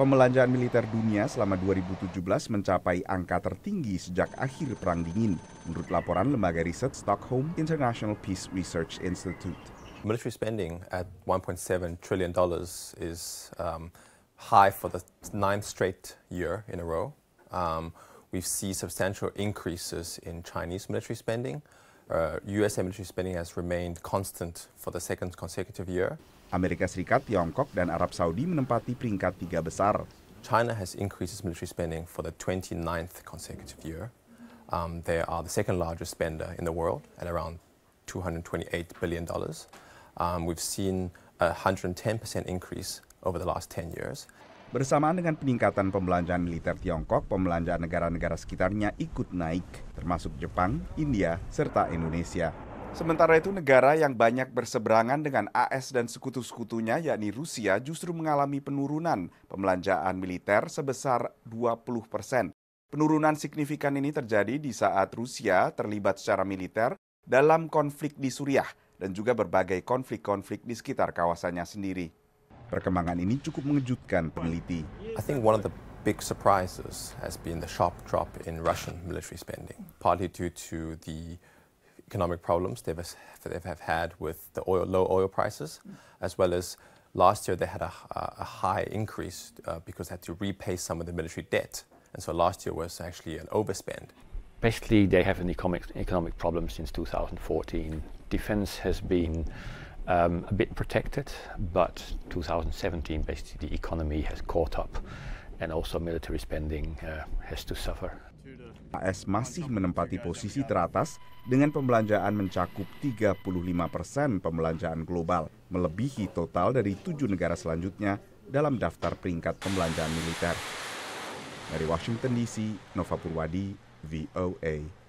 Pembelanjaan militer dunia selama 2017 mencapai angka tertinggi sejak akhir Perang Dingin, menurut laporan lembaga riset Stockholm International Peace Research Institute. Military spending at $1.7 trillion is high for the 9th straight year in a row. We see substantial increases in Chinese military spending. US military spending has remained constant for the second consecutive year. Amerika Serikat, Tiongkok, dan Arab Saudi menempati peringkat 3 besar. China has increased its military spending for the 29th consecutive year. They are the second largest spender in the world at around $228 billion. We've seen a 110% increase over the last 10 years. Bersamaan dengan peningkatan pembelanjaan militer Tiongkok, pembelanjaan negara-negara sekitarnya ikut naik, termasuk Jepang, India, serta Indonesia. Sementara itu, negara yang banyak berseberangan dengan AS dan sekutu-sekutunya, yakni Rusia, justru mengalami penurunan pembelanjaan militer sebesar 20%. Penurunan signifikan ini terjadi di saat Rusia terlibat secara militer dalam konflik di Suriah dan juga berbagai konflik-konflik di sekitar kawasannya sendiri. Perkembangan ini cukup mengejutkan peneliti. I think one of the big surprises has been the sharp drop in Russian military spending, partly due to the economic problems they have had with the low oil prices, as well as last year they had a high increase because they had to repay some of the military debt, and so last year was actually an overspend. Basically, they have an economic problem since 2014. Defense has been a bit protected, but 2017 basically the economy has caught up, and also military spending has to suffer. AS masih menempati posisi teratas dengan pembelanjaan mencakup 35% pembelanjaan global, melebihi total dari 7 negara selanjutnya dalam daftar peringkat pembelanjaan militer. Dari Washington DC, Nova Purwadi, VOA.